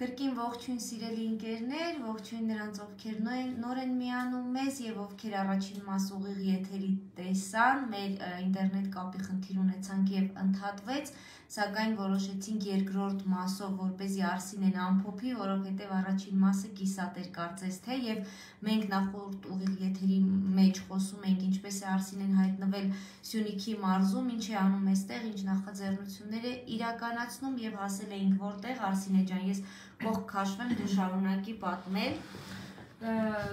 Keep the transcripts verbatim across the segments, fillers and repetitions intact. Կրկին ողջույն սիրելի ընկերներ, ողջույն նրանց, ովքեր նոր են միանում մեզ եւ ովքեր առաջին մաս ուղիղ եթերի տեսան, մեր ինտերնետ կապի խնդիր ունեցանք եւ ընդհատվեց, սակայն որոշեցինք երկրորդ մասով, որպեսզի արսինեն ամփոփի, որովհետեւ առաջին մասը կիսատ էր կարծես թե եւ մենք նախորդ ուղիղ եթերի մեջ խոսում ենք ինչպես է արսինեն հայտնվել Սյունիքի մարզում, ինչ է անում այստեղ, ինչ նախաձեռնություններ է իրականացնում եւ հասել էինք որտեղ արսինե ջան, ես Կողք քաշվել դու շարունակի պատմել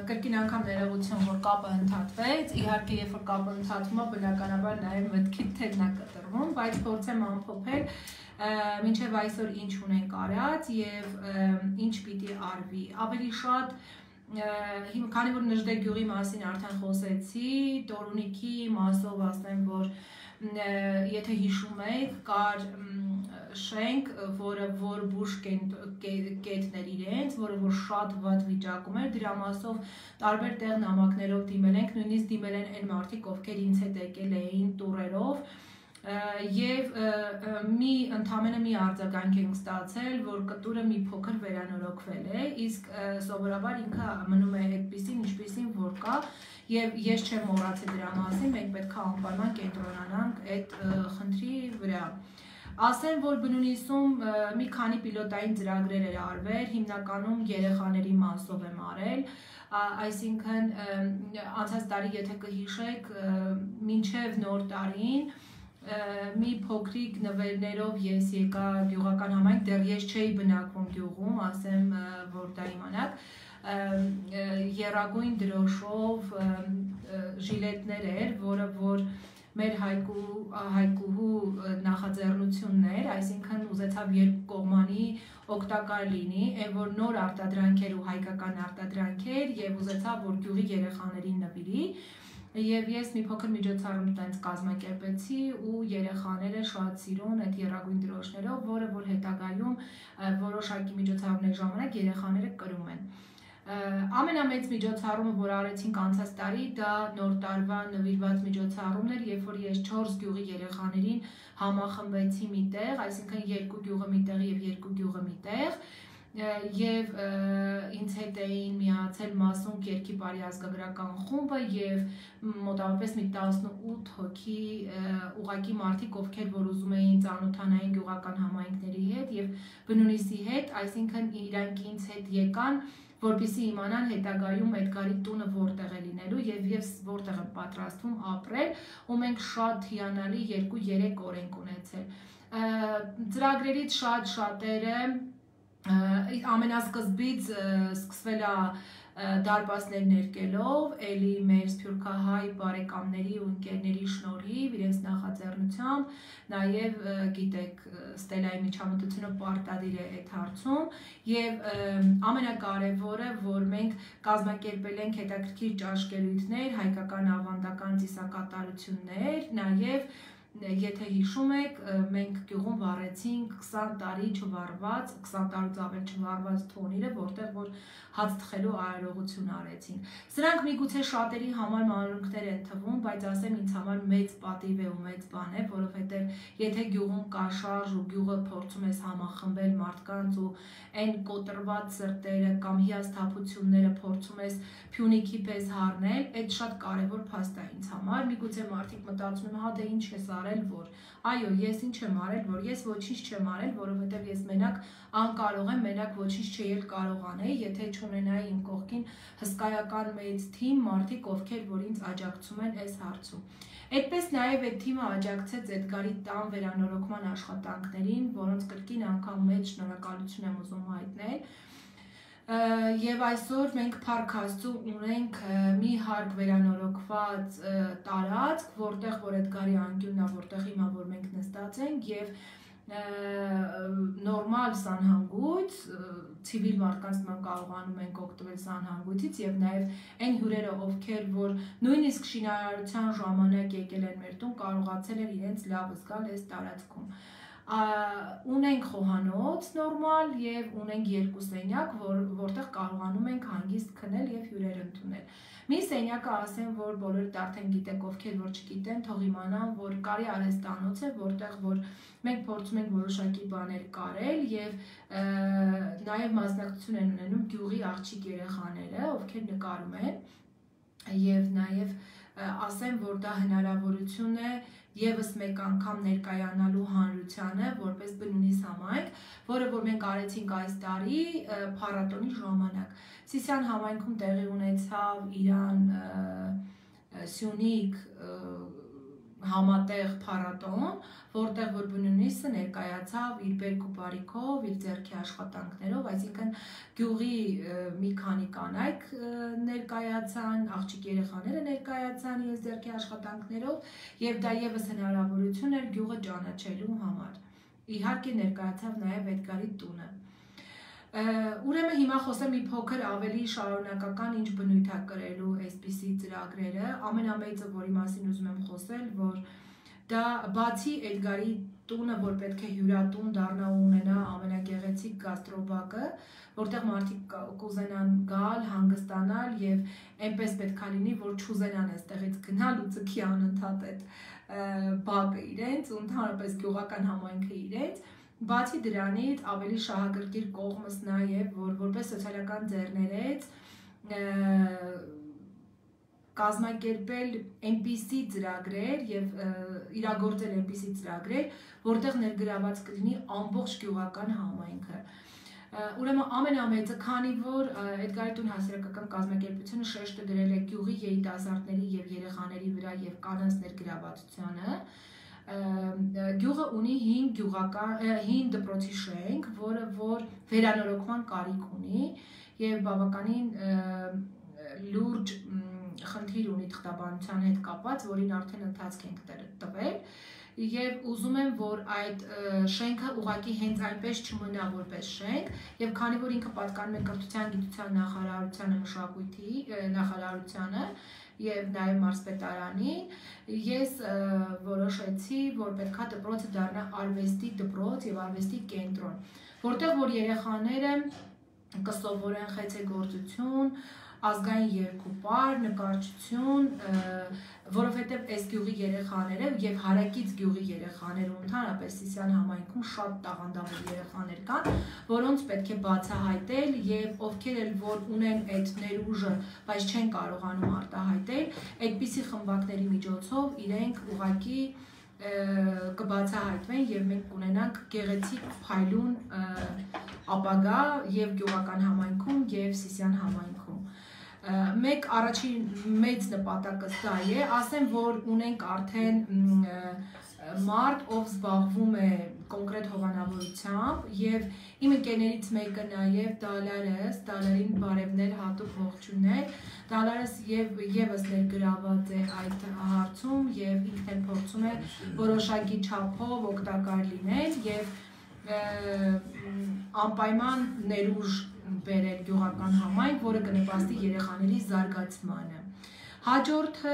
Կրկին անգամ ներողություն, որ կապը ընդհատվեց, իհարկե երբ որ կապը ընդհատվում է, բնականաբար նաև մտքիդ թելն է կտրվում, բայց փորձեմ ամփոփել մինչև այսօր ինչ ունենք արած եւ ինչ պիտի արվի։ Ավելի շատ հիմա քանի որ Նժդե գյուղի մասին արդեն խոսեցի, Տորունիքի մասով ասեմ, որ եթե հիշում եք, կար շենք, որը որ բուժ կետներ իրենց, որը որ շատ վատ վիճակում էր, դրա մասով տարբեր տեղ նամակներով դիմել ենք, նույնիսկ դիմել են այն մարդիկ, ովքեր ինձ հետ եկել էին տուրերով, եւ մի ընդամենը մի արձագանք ենք ստացել, որ կտուրը մի փոքր վերանորոգվել է, իսկ սովորաբար ինքը մնում է այդպիսին, ինչպիսին որ կա, եւ ես չեմ մոռացել դրա մասին, մենք պետք է անպայման կենտրոնանանք այդ խնդրի վրա։ Ասեմ, որ բնունիսում մի քանի պիլոտային ծրագրեր էր արվել, հիմնականում երեխաների մասով եմ արել, այսինքն անցած տարի, եթե կհիշեք, մինչև նոր տարին մի փոքրիկ նվերներով ես եկա գյուղական համայնք, դեռ ես չէի բնակվում գյուղում, ասեմ, որ դա իմանաք, եռագույն դրոշով ժիլետներ էր, որը որ մեր հայկուհու նախաձեռնություններ, այսինքն ուզեցավ երկու կողմանի օգտակար լինի, այն որ նոր արտադրանքեր ու հայկական արտադրանքեր եւ ուզեցավ որ գյուղի երեխաներին նվիրի, եւ ես մի փոքր միջոցառում տենց կազմակերպեցի ու երեխաները շատ սիրուն այդ եռագույն դրոշներով, որը որ հետագայում որոշակի միջոցառումների ժամանակ երեխաները կրում են։ Ամենամեծ միջոցառումը, որ արեցինք անցած տարի, դա նոր տարվա նվիրված միջոցառումն էր, երբ որ ես չորս գյուղի երեխաներին համախմբեցի միտեղ, այսինքն երկու գյուղը միտեղ եւ երկու գյուղը միտեղ, եւ ինձ հետ էին միացել մասուն Կերկիպարի ազգագրական խումբը եւ մոտավորապես մի տասնութ հոգի ուղակի մարդիկ, ովքեր որ ուզում էին ծանոթանային գյուղական համայնքների հետ եւ բնունիսի հետ, այսինքն իրանք ինձ հետ եկան, որպեսզի իմանան հետագայում Էդգարի տունը որտեղ է լինելու եւ եւ որտեղ է պատրաստվում ապրել, ու մենք շատ հիանալի երկու-երեք օր ենք ունեցել։ Ծրագրերից շատ շատերը ամենասկզբից սկսվել է դարպասներ ներկելով, էլի մեր սփյուռքահայ բարեկամների ու ընկերների շնորհիվ, իրենց նախաձեռնությամբ, նաև գիտեք, Ստելայի միջամտությունը պարտադիր է այդ հարցում, եւ ամենակարևորը, որ մենք կազմակերպել ենք հետաքրքիր ճաշկերույթներ, հայկական ավանդական ծիսակատարություններ, նաև եթե հիշում եք, մենք գյուղում վառեցինք քսան տարի չվառված, քսան տարուց ավել չվառված թոնիրը, որտեղ որ հաց թխելու արարողություն արեցին։ Սրանք միգուցե շատերի համար մանրուքներ են թվում, բայց ասեմ ինձ համար մեծ պատիվ է ու մեծ բան է, որովհետև եթե գյուղում կա շարժ ու գյուղը փորձում ես համախմբել մարդկանց ու այն կոտրված սրտերը կամ հիասթափությունները փորձում ես Փյունիկի պես հառնել, այդ շատ կարևոր փաստ է ինձ համար։ Միգուցե մարդիկ մտածում են, հա դե ինչ ես արել, որ այո, ես ինչ եմ արել, որ ես ոչինչ չեմ արել, որովհետև ես մենակ անկարող եմ, մենակ ոչինչ չէի կարողանալ, եթե չունենայի իմ կողքին հսկայական մեծ թիմ մարդիկ, ովքեր որ ինձ աջակցում են այս հարցում։ Այդպես նաև այդ թիմը աջակցեց Էդգարի տան վերանորոգման աշխատանքներին, որոնց կրկին անգամ մեծ շնորհակալություն եմ ուզում հայտնել։ Եվ այսօր մենք Փառք Աստծո ունենք մի հարկ վերանորոգված տարածք, որտեղ որ Էդգարի անկյունն է, որտեղ հիմա որ մենք նստած ենք, եւ նորմալ սանհանգույց, ցիվիլ մարդկանց նման կարողանում ենք օգտվել սանհանգույցից եւ նաեւ այն հյուրերը, ովքեր որ նույնիսկ շինարարության ժամանակ եկել են մեր տուն, կարողացել են իրենց լավ զգալ այս տարածքում։ Ունենք խոհանոց նորմալ եւ ունենք երկու սենյակ, որ, որտեղ կարողանում ենք հանգիստ քնել եւ հյուրեր ընդունել։ Մի սենյակը ասեմ, որ բոլորդ արդեն գիտեք, ովքեր որ չգիտեն, թող իմանան, որ Կարի արհեստանոց է, որտեղ որ մենք փորձում ենք որոշակի բաներ կարել եւ նաեւ մասնակցություն են ունենում գյուղի աղջիկ երեխաները, ովքեր նկարում են, եւ նաեւ ասեմ, որ դա հնարավորություն է եւս մեկ անգամ ներկայանալու հանրությանը որպես բնույս համայնք, որը որ մենք արեցինք այս տարի փառատոնի ժամանակ։ Սիսիան համայնքում տեղի ունեցավ Իրան Սյունիք համատեղ փառատոն, որտեղ որ բնույսը ներկայացավ իր բերքու բարիքով, իր ձեռքի աշխատանքներով, այսինքն գյուղի մի քանի կանայք ներկայացան, աղջիկ երեխաները ներկայացան իր ձեռքի աշխատանքներով, եւ դա եւս հնարավորություն էր գյուղը ճանաչելու համար։ Իհարկե ներկայացավ նաեւ Էդգարի տունը։ Ուրեմն հիմա խոսեմ մի փոքր ավելի շարունակական ինչ բնույթ է կրելու այսպիսի ծրագրերը, ամենամեծը, որի մասին ուզում եմ խոսել, որ դա բացի Էդգարի տունը, որ պետք է հյուրատուն դառնա ու ունենա ամենագեղեցիկ գաստրոբակը, որտեղ մարդիկ կուզենան գալ, հանգստանալ եւ այնպես պետք է լինի, որ չուզենան այստեղից գնալ ու ցքի անընդհատ այդ բակը իրենց, ընդհանրապես գյուղական համայնքը իրենց։ Բացի դրանից ավելի շահագրգիռ կողմս նաև, որ որպես սոցիալական ձեռներեց կազմակերպել այնպիսի ծրագրեր եւ իրագործել այնպիսի ծրագրեր, որտեղ ներգրաված կլինի ամբողջ գյուղական համայնքը։ Ուրեմն ամենամեծը, քանի որ Էդգարի տուն հասարակական կազմակերպությունը շեշտը դրել է գյուղի երիտասարդների եւ երեխաների վրա եւ կանանց ներգրավվածությանը, գյուղը ունի հին գյուղական հին դպրոցի շենք, որը որ վերանորոգման կարիք ունի եւ բավականին լուրջ խնդիր ունի թղթաբանության հետ կապված, որին արդեն ընթացք ենք տվել եւ ուզում եմ, որ այդ շենքը ուղղակի հենց այնպես չմնա որպես շենք, եւ քանի որ ինքը պատկանում է Կրթության, Գիտության նախարարությանը, Մշակույթի նախարարությանը եւ նաեւ մարզպետարանին, ես որոշեցի, որ պետք է դպրոցը դառնա արվեստի դպրոց եւ արվեստի կենտրոն, որտեղ որ երեխաները կսովորեն խեցեգործություն, ազգային երկուպար, նկարչություն, որովհետեւ այս գյուղի երեխաները եւ հարակից գյուղի երեխաները ընդհանրապես Սիսիան համայնքում շատ տաղանդավոր երեխաներ կան, որոնց պետք է բացահայտել եւ ովքեր էլ որ ունեն այդ ներուժը, բայց չեն կարողանում արտահայտել, այդպիսի խմբակների միջոցով իրենք ուղղակի կբացահայտվեն եւ մենք կունենանք գեղեցիկ փայլուն ապագա եւ գյուղական համայնքում եւ Սիսիան համայնքում։ Մեկ առաջին մեծ նպատակը սա է, ասեմ, որ ունենք արդեն մարդ, ով զբաղվում է կոնկրետ հովանավորությամբ, եւ իմ ընկերներից մեկը նաեւ Դալարես, Դալարին բարևներ, հատուկ ողջուններ, Դալարես եւ եւս ներգրաված է այդ հարցում եւ ինքն էլ փորձում է որոշակի չափով օգտակար լինել եւ անպայման ներուժ բերել գյուղական համայնք, որը կնպաստի երեխաների զարգացմանը։ Հաջորդը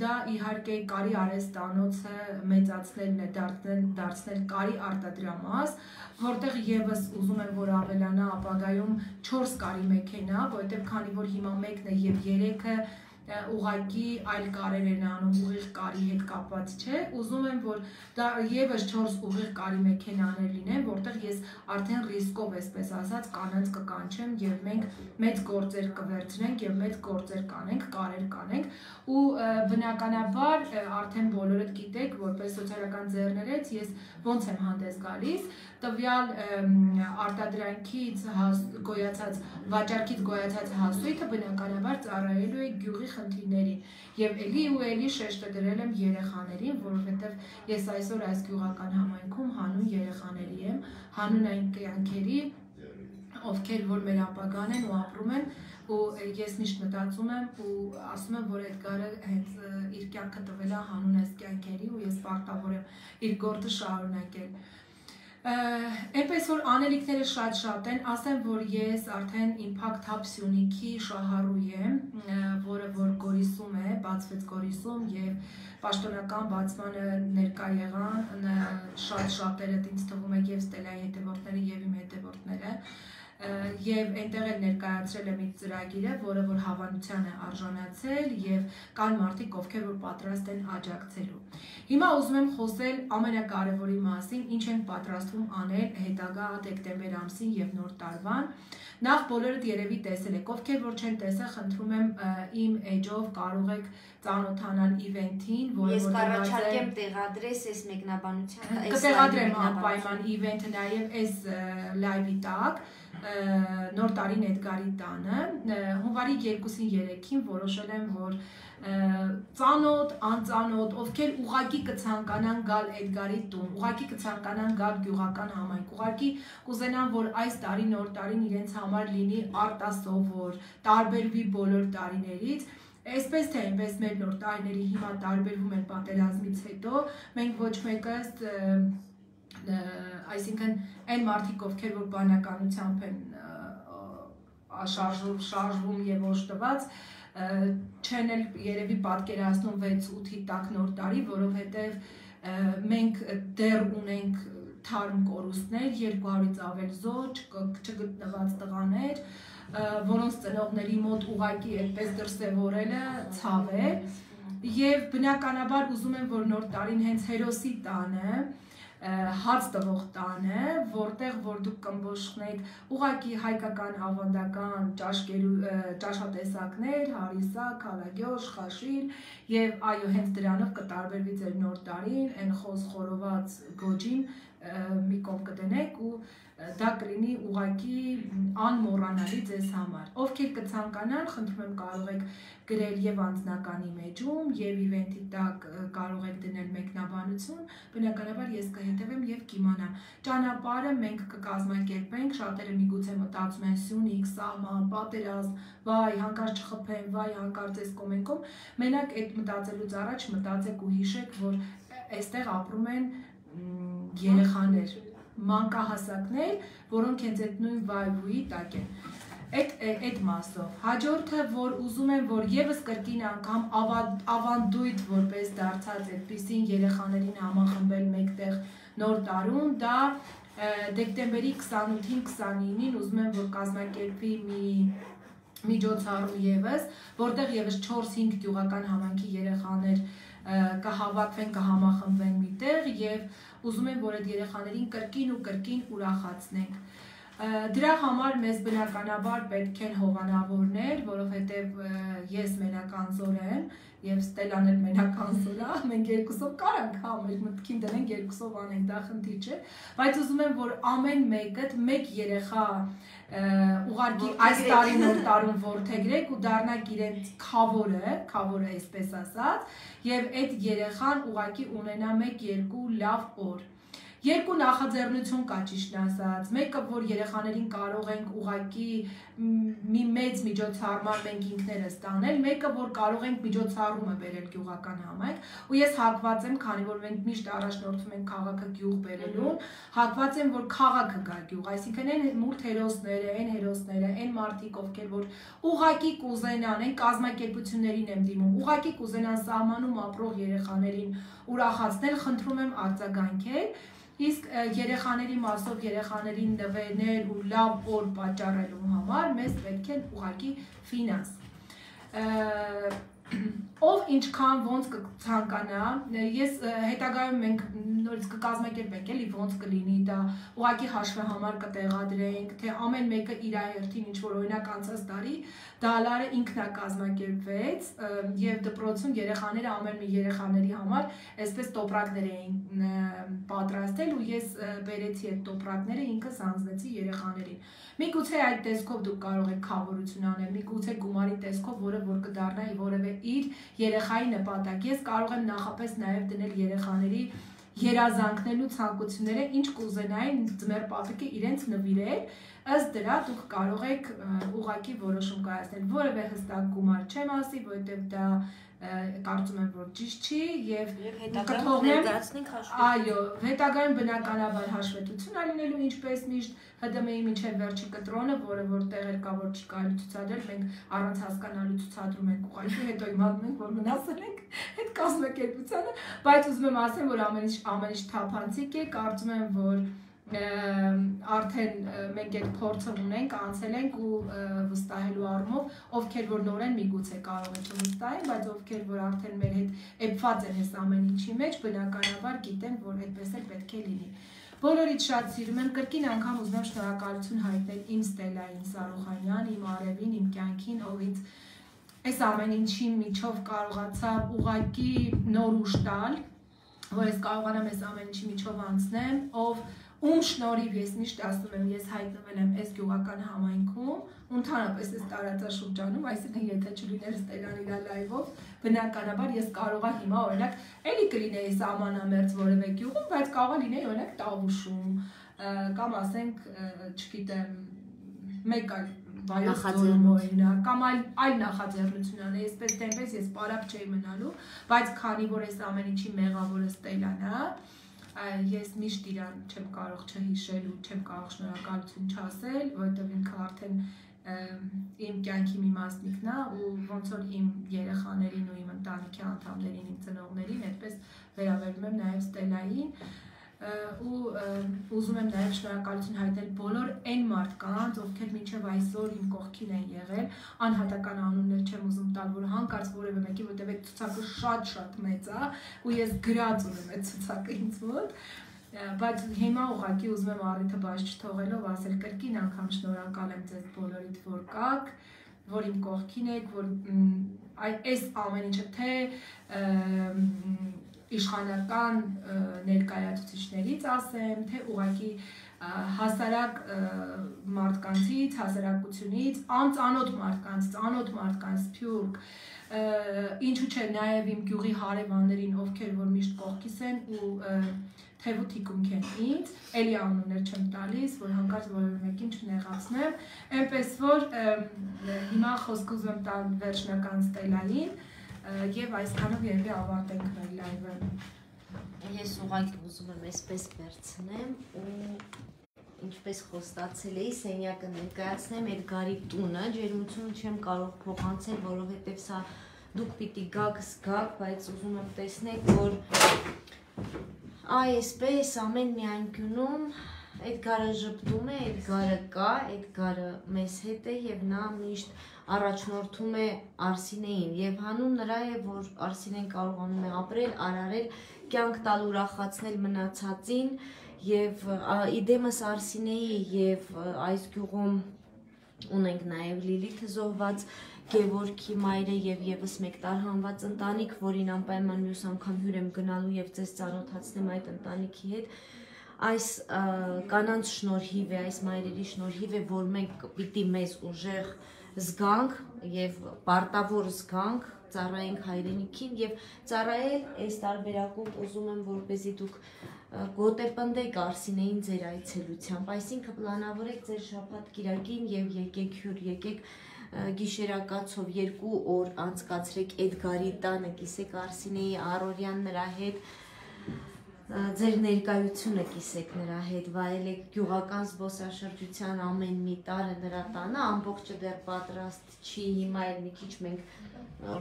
դա իհարկե Կարի արհեստանոցը մեծացնելն է, դարձնել Կարի արտադրամաս, որտեղ եւս ուզում եմ, որ ավելանա ապագայում չորս Կարի մեքենա, որտեղ քանի որ հիմա մեկն է եւ երեքը ուղղակի այլ կարեր են անում, ուղիղ Կարի հետ կապված չէ, ուզում եմ, որ դա եւս չորս ուղիղ Կարի մեքենաներ լինեն, որտեղ ես արդեն ռիսկով, այսպես ասած, կանանց կկանչեմ եւ մենք մեծ գործեր կվերցնենք եւ մեծ գործեր կանենք, կարեր կանենք ու բնականաբար արդեն բոլորդ գիտեք, որպես սոցիալական ձեռներեց ես ոնց եմ հանդես գալիս, տվյալ արտադրանքից գոյացած, վաճառքից գոյացած հասույթը բնականաբար ծառայելու է գյուղի խնդիրներին եւ ելի ու ելի շեշտը դրել եմ երեխաներին, որովհետեւ ես այսօր այս գյուղական համայնքում հանուն երեխաների եմ, հանուն այն կյանքերի, ովքեր որ մեր ապագան են ու ապրում են, ու ես միշտ մտածում եմ ու ասում եմ, որ Էդգարը հենց իր կյանքը տվել է հանուն այս կյանքերի ու ես պարտավոր եմ իր գործը շարունակել։ Երբ որ անելիքները շատ շատ են, ասեմ, որ ես արդեն Impact Hub Սյունիքի շահառու եմ, որը որ Գորիսում է, բացվեց Գորիսում եւ պաշտոնական բացմանը ներկա եղան շատ շատերը, ինձ թվում է եւ Ստելայի հետևորդները եւ իմ հետևորդները, եւ այնտեղ էլ ներկայացրել եմ իր ծրագիրը, որը որ հավանության է արժանացել եւ կան մարդիկ, ովքեր որ պատրաստ են աջակցելու։ Հիմա ուզում եմ խոսել ամենակարևորի մասին, ինչ են պատրաստվում անել հետագա դեկտեմբեր ամսին եւ նոր տարվան։ Նախ բոլորդ երևի տեսել եք, ովքեր որ չեն տեսել, խնդրում եմ իմ էջով կարող եք ծանոթանալ իվենթին, որը որ կառաջարկեմ տեղադրես այս մեկնաբանության, այս կտեղադրեմ անպայման իվենթը նաեւ այս լայվի տակ։ Նոր տարին Էդգարի տանը հունվարի երկուսին երեքին որոշել եմ, որ ծանոթ, անծանոթ, ովքեր ուղակի կցանկանան գալ Էդգարի տուն, ուղակի կցանկանան գալ գյուղական համայնք, ուղակի կուզենան, որ այս տարի նոր տարին իրենց համար լինի արտասովոր, տարբերվի բոլոր տարիներից։ Այսպես թե այնպես մեր նոր տարիների հիմա տարբերվում են պատերազմից հետո, մենք ոչ մեկս այսինքն այն մարդիկ, ովքեր որ բանականությամբ են շարժում, շարժվում եւ օժտված, չեն էլ երևի պատկերացնում վեց ութի տակ նոր տարի, որովհետեւ մենք դեռ ունենք թարմ կորուստներ, երկու հարյուր ավել զոհ, չգտնված տղաներ, որոնց ծնողների մոտ ուղակի այդպես դրսևորելը ցավ է, եւ բնականաբար ուզում եմ, որ նոր տարին հենց հերոսի տանը, հաց տվող տանը, որտեղ որ դուք կմբոշխնեք ուղղակի հայկական ավանդական ճաշատեսակներ, հարիսա, քալագյոժ, խաշիլ եւ այո, հենց դրանով կտարբերվի ձեր նոր տարին, այն խոզ խորոված գոջին մի կողմ կդնեք ու դա կլինի ուղղակի անմոռանալի ձեզ համար։ Ովքեր կցանկանան, խնդրում եմ կարող եք գրել եւ անձնականի մեջում, եւ իվենթի տակ կարող եք դնել մեկնաբանություն, բնականաբար ես կհետևեմ եւ կիմանամ։ Ճանապարհը մենք կկազմակերպենք, շատերը միգուցե մտածում են Սյունիք, սահման, պատերազմ, վայ, հանկարծ չխփեն, վայ, հանկարծ էս կոմենքում։ Մենակ այդ մտածելուց առաջ մտածեք ու հիշեք, որ այստեղ ապրում են երեխաներ, մանկահասակներ, որոնք հենց այդ նույն վայրույթի տակ են։ Այդ այդ մասով հաջորդը, որ ուզում եմ, որ եւս կրկին անգամ ավանդույթ որպես դարձած այդպիսին երեխաներին համախմբել մեկտեղ նոր տարում, դա դեկտեմբերի քսանութին քսանինին ուզում եմ, որ կազմակերպվի մի միջոցառում եւս, որտեղ եւս չորս հինգ գյուղական համայնքի երեխաներ կհավաքվեն, կհամախմբվեն միտեղ եւ ուզում եմ, որ այդ երեխաներին կրկին ու կրկին ուրախացնենք։ Դրա համար մեզ բնականաբար պետք են հովանավորներ, որովհետեւ ես մենակ անզոր եմ եւ Ստելան էլ մենակ անզոր է, մենք երկուսով կարանք համել մտքին դնենք, երկուսով անենք, դա խնդիր չէ, բայց ուզում եմ, որ ամեն մեկդ մեկ երեխա ուղարկի այս տարի նոր տարում որդեգրեք ու դառնաք իրենց քավորը, քավորը այսպես ասած, եւ այդ երեխան ուղարկի ունենա մեկ-երկու լավ օր։ Երկու նախաձեռնություն կա, ճիշտն ասած, մեկը, որ երեխաներին կարող ենք ուղղակի մի մեծ միջոցառման մենք ինքներս տանել, մեկը, որ կարող ենք միջոցառումը բերել գյուղական համայնք, ու ես հակված եմ, քանի որ մենք միշտ առաջնորդվում ենք քաղաքը գյուղ բերելուն, հակված եմ, որ քաղաքը գա գյուղ, այսինքն այն մուրթ հերոսները, այն հերոսները, այն մարդիկ, ովքեր որ ուղղակի կուզենան, այն կազմակերպություններին եմ դիմում, ուղղակի կուզենան սահմանում ապրող երեխաներին ուրախացնել, խնդրում եմ արձագանքել։ Իսկ երեխաների մասով երեխաներին նվերներ ու լավ օր պատճառելու համար մեզ պետք են ուղղակի ֆինանս։ Ով ինչքան ոնց կցանկանա, ես հետագայում մենք նորից կկազմակերպենք, էլի ոնց կլինի դա, ուղղակի հաշվեհամար կտեղադրենք, թե ամեն մեկը իր հերթին ինչ որ օրինակ անցած տարի դալարը ինքն է կազմակերպվեց եւ դպրոցում երեխաները ամեն մի երեխաների համար այսպես տոպրակներ էին պատրաստել ու ես բերեցի այդ տոպրակները, ինքս հանձնեցի երեխաներին։ Միգուցե այդ տեսքով դուք կարող եք խավորություն անել, միգուցե գումարի տեսքով, որը որ կդառնա որևէ իր երեխայի նպատակ։ Ես կարող եմ նախապես նաև դնել երեխաների երազանքներն ու ցանկությունները, ինչ կուզենային ձմեր պատիկը իրենց նվիրել, ըստ դրա դուք կարող եք ուղղակի որոշում կայացնել։ Որևէ հստակ գումար չեմ ասի, որովհետև դա Կարծում եմ, որ ճիշտ չի եւ կթողնենք այո, հետագայում բնականաբար հաշվետվություն ալինելու ինչպես միշտ Հ Դ Մ-ի մինչև վերջի կտրոնը, որը որտեղ էր կա որ չի կարելի ցուցադրել, մենք առանց հասկանալու ցուցադրում ենք ուղղակի, հետո իմանում ենք, որ մնացել ենք այդ կազմակերպությանը, բայց ուզում եմ ասեմ, որ ամեն ինչ ամեն ինչ թափանցիկ է, կարծում եմ, որ արդեն մենք այդ փորձը ունենք, անցել ենք ու վստահելու առումով, ովքեր որ նոր են միգուցե կարող են չվստահեն, բայց ովքեր որ արդեն մեր հետ էփված են այս ամեն ինչի մեջ, բնականաբար գիտեն, որ այդպես էլ պետք է լինի։ Բոլորիդ շատ սիրում եմ, կրկին անգամ ուզում եմ շնորհակալություն հայտնել իմ Ստելային Սարուխանյան, իմ արևին, իմ կյանքին, ով ինձ այս ամեն ինչի միջով կարողացավ ուղղակի նոր ուժ տալ, որ ես կարողանամ այս ամեն ինչի միջով անցնեմ, ով ում շնորհիվ ես միշտ ասում եմ, ես հայտնվել եմ այս գյուղական համայնքում, ընդհանրապես այս տարածաշրջանում, այսինքն եթե չլիներ Ստելանի դա լայվով, բնականաբար ես կարողա հիմա օրինակ էլի կլինեի սահմանամերձ որևէ գյուղում, բայց կարողա լինեի օրինակ Տավուշում, կամ ասենք, չգիտեմ, մեկ այլ Վայոց ձորում օրինակ, կամ այլ նախաձեռնությունն է, այսպես դեպքերս ես պարապ չէի մնալու, բայց քանի որ այս ամեն ինչի մեղավորը Ստելանն է, ես միշտ իրան չեմ կարող չհիշել ու չեմ կարող շնորհակալություն չասել, որտեղ ինքը արդեն իմ կյանքի մի մասնիկն է ու ոնց որ իմ երեխաներին ու իմ ընտանիքի անդամներին, իմ ծնողներին, այդպես վերաբերում եմ նաև Ստելային ու ուզում եմ նաև շնորհակալություն հայտնել բոլոր այն մարդկանց, ովքեր մինչև այսօր իմ կողքին են եղել, անհատական անուններ չեմ ուզում տալ, որ հանկարծ որևէ մեկի, որտեղ այդ ցուցակը շատ-շատ մեծ է ու ես գրած ունեմ այդ ցուցակը ինձ մոտ, բայց հիմա ուղղակի ուզում եմ առիթը բաց չթողելով ասել կրկին անգամ շնորհակալ եմ ձեզ բոլորիդ, որ կաք, որ իմ կողքին եք, որ այս ամեն ինչը թե իշխանական ներկայացուցիչներից ասեմ, թե ուղղակի հասարակ մարդկանցից, հասարակությունից, անծանոթ մարդկանց, ծանոթ մարդկանց, Սփյուռք, ինչու՞ չէ նաև իմ գյուղի հարևաններին, ովքեր որ միշտ կողքիս են ու թևու թիկունք են ինձ, էլի անուններ չեմ տալիս, որ հանկարծ որևէ մեկին չնեղացնեմ, այնպես որ հիմա խոսք ուզում եմ տալ վերջնական Ստելային եւ այսքանով երևի ավարտենք մեր լայվը։ Ես ուղղակի ուզում եմ այսպես վերցնեմ ու ինչպես խոստացել էի, սենյակը ներկայացնեմ Էդգարի տունը, ջերմությունը չեմ կարող փոխանցել, որովհետեւ սա դուք պիտի գաք, զգաք, բայց ուզում եմ տեսնել, որ այսպես ամեն մի անկյունում Էդգարը ժպտում է, Էդգարը կա, Էդգարը մեզ հետ է և նա միշտ առաջնորդում է Արսինեին և հանում նրա է, որ Արսինեն կարողանում է ապրել, արարել, կյանք տալ ուրախացնել մնացածին և իդեմս Արսինեի և այս գյուղում ունենք նաև Լիլիթը զոհված Գևորգի մայրը և եւս մեկ տարհանված ընտանիք, որին անպայման մյուս անգամ հյուր եմ գնալու և ձեզ ծանոթացնեմ այդ ընտանիքի հետ, այս կանանց շնորհիվ է, այս մայրերի շնորհիվ է, որ մենք պիտի մեզ ուժեղ զգանք և պարտավոր զգանք, ծառայենք հայրենիքին և ծառայել այս տարբերակով ուզում եմ, որպեսզի դուք գոտեպնդեք Արսինեին ձեր այցելությամբ, այսինքն պլանավորեք ձեր շաբաթ կիրակին և եկեք հյուր, եկեք գիշերակացով երկու օր անցկացրեք Էդգարի տանը, կիսեք Արսինեի առօրյան նրա հետ, ձեր ներկայությունը կիսեք նրա հետ, վայելեք գյուղական զբոսաշրջության ամեն մի տարը նրա տանը, ամբողջը դեռ պատրաստ չի, հիմա էլ մի քիչ մենք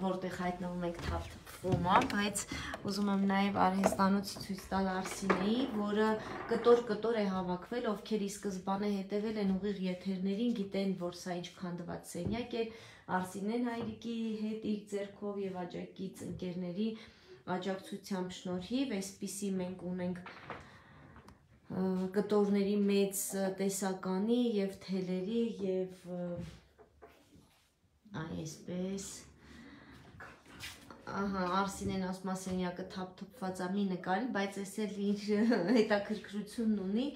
որտեղ հայտնվում ենք թափթփվում, բայց ուզում եմ նաև արհեստանոց ցույց տալ Արսինեի, որը կտոր-կտոր է հավաքվել, ովքեր ի սկզբանե հետևել են ուղիղ եթերներին, գիտեն, որ սա ինչքան դված սենյակ էր, Արսինեն հայրիկի հետ իր ձեռքով եւ աջակից ընկերների աջակցությամբ շնորհիվ, այսպիսի մենք ունենք կտորների մեծ տեսականի և թելերի և այսպես Արսինեն ասմա սենյակը թափթփված է մի նկարի, բայց այս էլ իր հետաքրքրությունն ունի,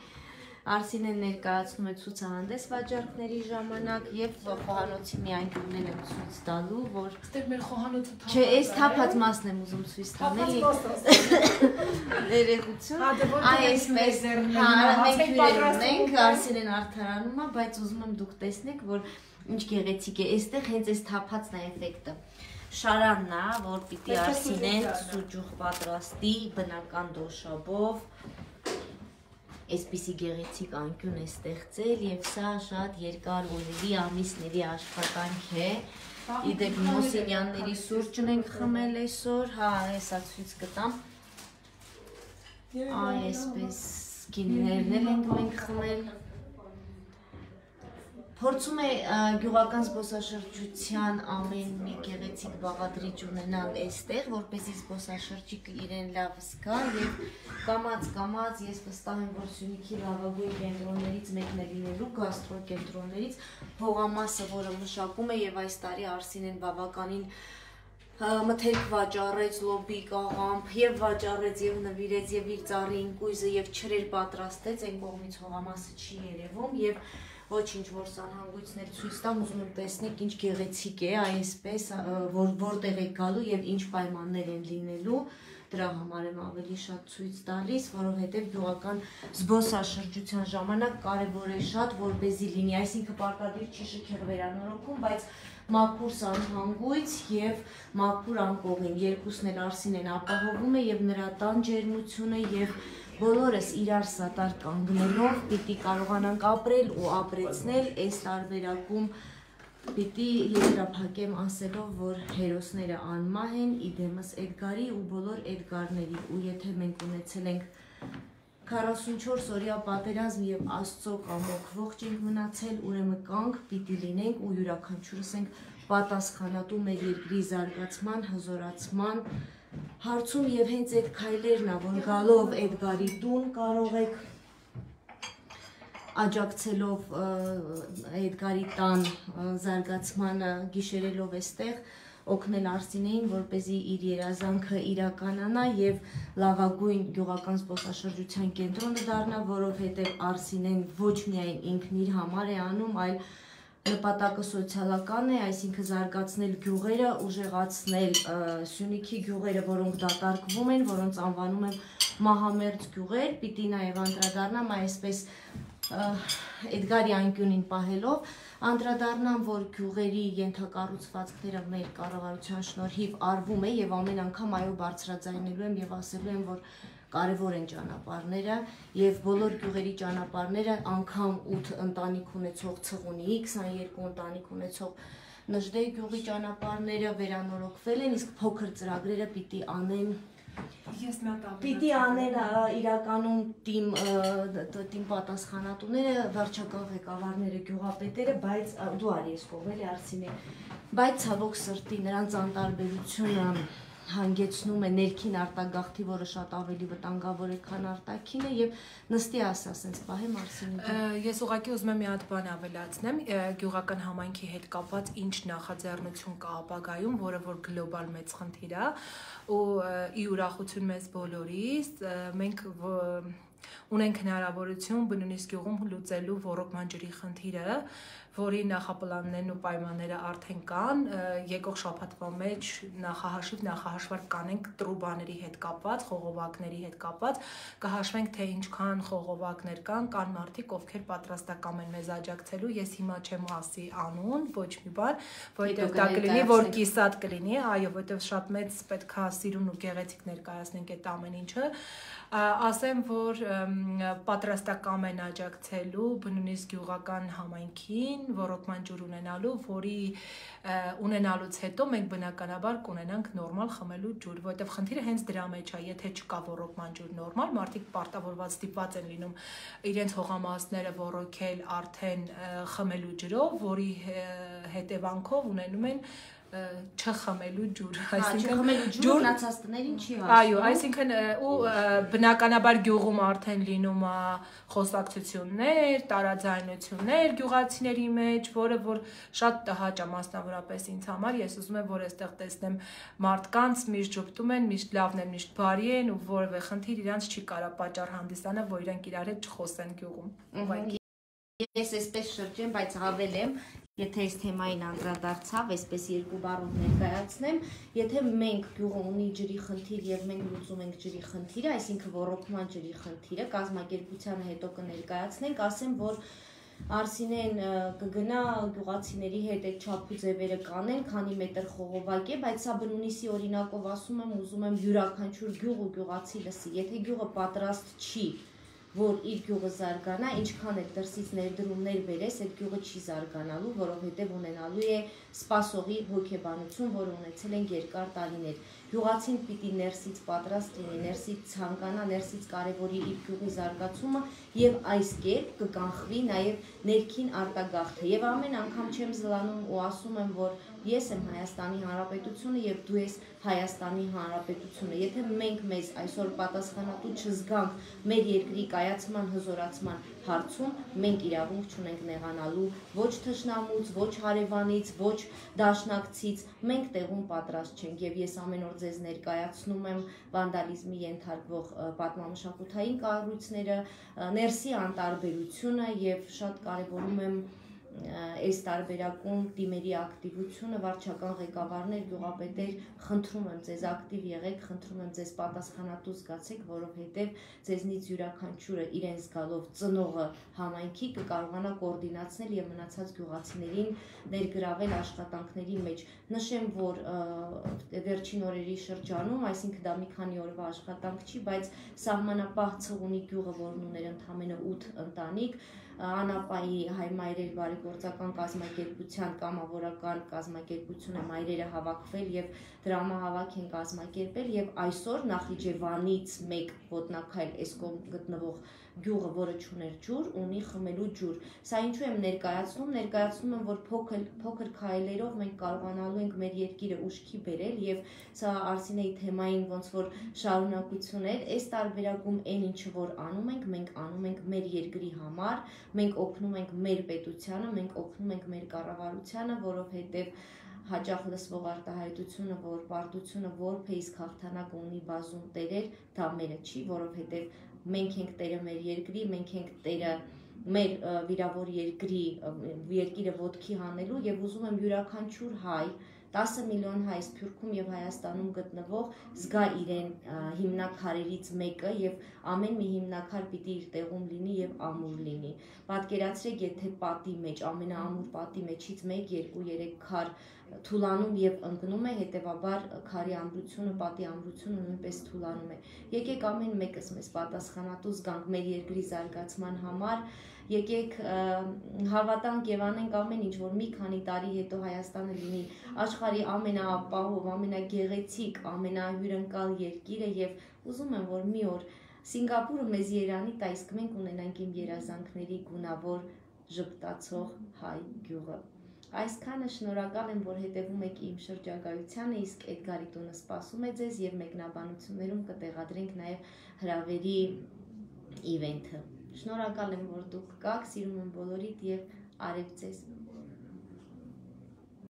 Արսինեն ներկայացնում է ցուցահանդես վաճառքների ժամանակ և խոհանոցի մի անկյունն եմ ցույց տալու, որ չէ, այս թափած մասն եմ ուզում ցույց տալ, երեխություն, այսպես մենք հյուրեր ունենք, Արսինեն արդարանում է, բայց ուզում եմ դուք տեսնեք, որ ինչ գեղեցիկ է, այստեղ հենց այս թափածն է էֆեկտը, Շարանն է, որ պիտի արսինենք սուջուխ պատրաստի բնական դոշաբով, այսպիսի գեղեցիկ անկյուն է ստեղծել եւ սա շատ երկար օրերի, ամիսների աշխատանք է։ Իդեպ Մոսինյանների սուրճն ենք խմել այսօր, հա, այս ցույց կտամ։ Այսպես գինիներն էլ ենք մենք խմել։ Փորձում է գյուղական զբոսաշրջության ամեն մի գեղեցիկ բաղադրիչ ունենալ այստեղ, որպեսզի զբոսաշրջիկը իրեն լավ զգա եւ կամաց-կամաց ես վստահ եմ, որ Սյունիքի լավագույն կենտրոններից մեկն է լինելու, գաստրո կենտրոններից, հողամասը, որը մշակում է եւ այս տարի Արսինեն բավականին մթերք վաճառեց, լոբիկ, աղամփ, եւ վաճառեց, եւ նվիրեց, եւ իր ծառի ընկույզը, եւ չրեր պատրաստեց, այն կողմից հողամասը չի երևում, եւ ոչինչ, որ սանհանգույցներ ցույց տամ, ուզում եմ տեսնեք, ինչ գեղեցիկ է, այսպես, որ որտեղ է գալու եւ ինչ պայմաններ են լինելու, դրա համար եմ ավելի շատ ցույց տալիս, որովհետեւ գյուղական զբոսաշրջության ժամանակ կարեւոր է շատ, որպեսզի լինի, այսինքն պարտադիր չի շքեղ վերանորոգում, բայց մաքուր սանհանգույց եւ մաքուր անկողին, երկուսն էլ Արսինեն ապահովում է եւ նրա տան ջերմությունը եւ բոլորս իրար սատար կանգնելով պիտի կարողանանք ապրել ու ապրեցնել, այս տարբերակում պիտի եզրափակեմ ասելով, որ հերոսները անմահ են, իդեմս Էդգարի ու բոլոր Էդգարների, ու եթե մենք ունեցել ենք քառասունչորս օրյա պատերազմ եւ Աստծո կամոք ողջ ենք մնացել, ուրեմն կանք պիտի լինենք ու յուրաքանչյուրս ենք պատասխանատու մեր երկրի զարգացման, հզորացման հարցում եւ հենց այդ քայլերն է, որ գալով Էդգարի տուն կարող եք աջակցելով Էդգարի տան զարգացմանը, գիշերելով այստեղ օգնել Արսինեին, որպեսզի իր երազանքը իրականանա եւ լավագույն գյուղական զբոսաշրջության կենտրոնը դառնա, որովհետեւ Արսինեն ոչ միայն ինքն իր համար է անում, այլ նպատակը սոցիալական է, այսինքն զարգացնել գյուղերը, ուժեղացնել Սյունիքի գյուղերը, որոնք դատարկվում են, որոնց անվանում են մահամերձ գյուղեր, պիտի նաև անդրադառնամ այսպես Էդգարի անկյունին պահելով, անդրադառնամ, որ գյուղերի ենթակառուցվածքները մեր կառավարության շնորհիվ արվում է եւ ամեն անգամ այո բարձրաձայնելու եմ եւ ասելու եմ, որ կարևոր են ճանապարհները եւ բոլոր գյուղերի ճանապարհները, անգամ ութ ընտանիք ունեցող Ցղունի, քսաներկու ընտանիք ունեցող Նժդեհ գյուղի ճանապարհները վերանորոգվել են, իսկ փոքր ծրագրերը պիտի անեն պիտի անեն իրականում թիմ թիմ պատասխանատուները, վարչական ղեկավարները, գյուղապետերը, բայց դու արի ես կողմել է Արսինե, բայց ցավոք սրտի նրանց անտարբերությունը հանգեցնում է ներքին արտագաղթի, որը շատ ավելի վտանգավոր է, քան արտաքինը, եւ նստի ասա, ասենց պահեմ Արսինեն։ Ես ուղղակի ուզում եմ մի հատ բան ավելացնեմ, գյուղական համայնքի հետ կապված ինչ նախաձեռնություն կա ապագայում, որը որ գլոբալ մեծ խնդիր է, ու ի ուրախություն մեզ բոլորիս, մենք ունենք հնարավորություն բնույթ գյուղում լուծելու ոռոգման ջրի խնդիրը, որի նախապլաններն ու պայմանները արդեն կան, եկող շաբաթվա մեջ նախահաշիվ նախահաշվարկ կանենք տրուբաների հետ կապված, խողովակների հետ կապված, կհաշվենք թե ինչքան խողովակներ կան, կան մարդիկ, ովքեր պատրաստակամ են մեզ աջակցելու, ես հիմա չեմ ասի անուն, ոչ մի բան, որտեղ դա կլինի, որ կիսատ կլինի, այո, որտեղ շատ մեծ պետքա սիրուն ու գեղեցիկ ներկայացնենք այդ ամեն ինչը, ասեմ, որ պատրաստակամ են աջակցելու բնույթ գյուղական համայնքին, ոռոգման ջուր ունենալու, որի ունենալուց հետո մենք բնականաբար կունենանք նորմալ խմելու ջուր, որտեղ խնդիրը հենց դրա մեջ է, եթե չկա ոռոգման ջուր նորմալ, մարդիկ պարտավորված ստիպված են լինում իրենց հողամասները ոռոգել արդեն խմելու ջրով, որի հետևանքով ունենում են չխմելու ջուր, այսինքն ջուրն ածածտներին չի հասնում։ Այո, այսինքն ու բնականաբար գյուղում արդեն լինում է խոսակցություններ, տարաձայնություններ գյուղացիների մեջ, որը որ շատ տհաճ է մասնավորապես ինձ համար, ես ուզում եմ, որ այստեղ տեսնեմ մարդկանց, միշտ ճպտում են, միշտ լավն են, միշտ բարի են ու որևէ խնդիր իրանց չի կարա պատճառ հանդիսանա, որ իրանք իրար հետ չխոսեն գյուղում։ Ես այսպես շրջեմ, բայց ավել եմ, եթե այս թեմային անդրադարձավ, այսպես երկու բառով ներկայացնեմ, եթե մենք գյուղում ունի ջրի խնդիր եւ մենք լուծում ենք ջրի խնդիրը, այսինքն ոռոգման ջրի խնդիրը, կազմակերպության հետո կներկայացնենք, ասեմ, որ Arsinen կգնա գյուղացիների հետ այդ չափու ձևերը կանեն, քանի մետր խողովակ է, բայց սա բնունիսի օրինակով ասում եմ, ուզում եմ յուրաքանչյուր գյուղ ու գյուղացի լսի, եթե գյուղը պատրաստ չի, որ իր գյուղը զարգանա, ինչքան էլ դրսից ներդրումներ բերես, այդ գյուղը չի զարգանալու, որովհետև ունենալու է սպասողի հոգեբանություն, որ ունեցել են երկար տարիներ։ Գյուղացին պիտի ներսից պատրաստ լինի, ներսից ցանկանա, ներսից կարևորի իր գյուղի զարգացումը եւ այս կերպ կկանխվի նաեւ ներքին արտագաղթը։ Եվ ամեն անգամ չեմ զլանում ու ասում եմ, որ ես եմ Հայաստանի Հանրապետությունը եւ դու ես Հայաստանի Հանրապետությունը։ Եթե մենք մեզ այսօր պատասխանատու չզգանք մեր երկրի կայացման, հզորացման հարցում, մենք իրավունք չունենք նեղանալու ոչ թշնամուց, ոչ հարևանից, ոչ դաշնակցից, մենք տեղում պատրաստ չենք եւ ես ամեն օր ձեզ ներկայացնում եմ վանդալիզմի ենթարկվող պատմամշակութային կառույցները, ներսի անտարբերությունը եւ շատ կարեւորում եմ այս տարբերակում դիմերի ակտիվությունը, վարչական ղեկավարներ, գյուղապետեր, խնդրում եմ ձեզ ակտիվ եղեք, խնդրում եմ ձեզ պատասխանատու զգացեք, որովհետև ձեզնից յուրաքանչյուրը իրեն զգալով ծնողը համայնքի կկարողանա կոորդինացնել եւ մնացած գյուղացիներին ներգրավել աշխատանքների մեջ։ Նշեմ, որ վերջին օրերի շրջանում, այսինքն դա մի քանի օրվա աշխատանք չի, բայց սահմանապահ ցողունի գյուղը, որն ուներ ընդամենը ութ ընտանիք, անապայի հայմայրեր բարեգործական կազմակերպության կամավորական կազմակերպությունը մայրերը հավաքվել եւ դրամահավաք են կազմակերպել եւ այսօր Նախիջևանից մեկ ոտնաքայլ այս կողմ գտնվող գյուղը, որը չուներ ջուր, ունի խմելու ջուր։ Սա ինչու եմ ներկայացնում, ներկայացնում եմ, որ փոքր փոքր քայլերով մենք կարողանալու ենք մեր երկիրը ուշքի բերել եւ սա Արսինեի թեմային ոնց որ շարունակություն է։ Այս տարբերակում այն ինչը որ անում ենք, մենք անում ենք մեր երկրի համար, մենք օգնում ենք մեր պետությանը, մենք օգնում ենք մեր կառավարությանը, որովհետեւ հաճախ լսվող արտահայտությունը, որ պարտությունը որբ է իսկ հաղթանակ ունի բազում տերեր, դա մերը չի, որովհետեւ մենք ենք տերը մեր երկրի, մենք ենք տերը մեր վիրավոր երկրի, երկիրը ոտքի հանելու եւ ուզում եմ յուրաքանչյուր հայ, տասը միլիոն հայ Սփյուռքում եւ Հայաստանում գտնվող զգա իրեն հիմնակարերից մեկը եւ ամեն մի հիմնակար պիտի իր տեղում լինի եւ ամուր լինի։ Պատկերացրեք, եթե պատի մեջ, ամենաամուր պատի մեջից մեկ, երկու, երեք քար թուլանում եւ ընկնում է, հետեւաբար քարի ամրությունը, պատի ամրությունը նույնպես թուլանում է։ Եկեք ամեն մեկս մեզ պատասխանատու զգանք մեր երկրի զարգացման համար, եկեք հավատանք եւ անենք ամեն ինչ, որ մի քանի տարի հետո Հայաստանը լինի աշխարհի ամենաապահով, ամենագեղեցիկ, ամենահյուրընկալ երկիրը եւ ուզում եմ, որ մի օր Սինգապուրը մեզ Երևանի տա, իսկ մենք ունենանք իմ երազանքների գունավոր ժպտացող հայ գյուղը։ Այսքանը շնորհակալ եմ, որ հետևում եք իմ շրջագայությանը, իսկ Էդգարի տունը սպասում է ձեզ եւ մեկնաբանություններում կտեղադրենք նաեւ հրավերի իվենթը։ Շնորհակալ եմ, որ դուք կաք, սիրում եմ բոլորիդ եւ արև ձեզ։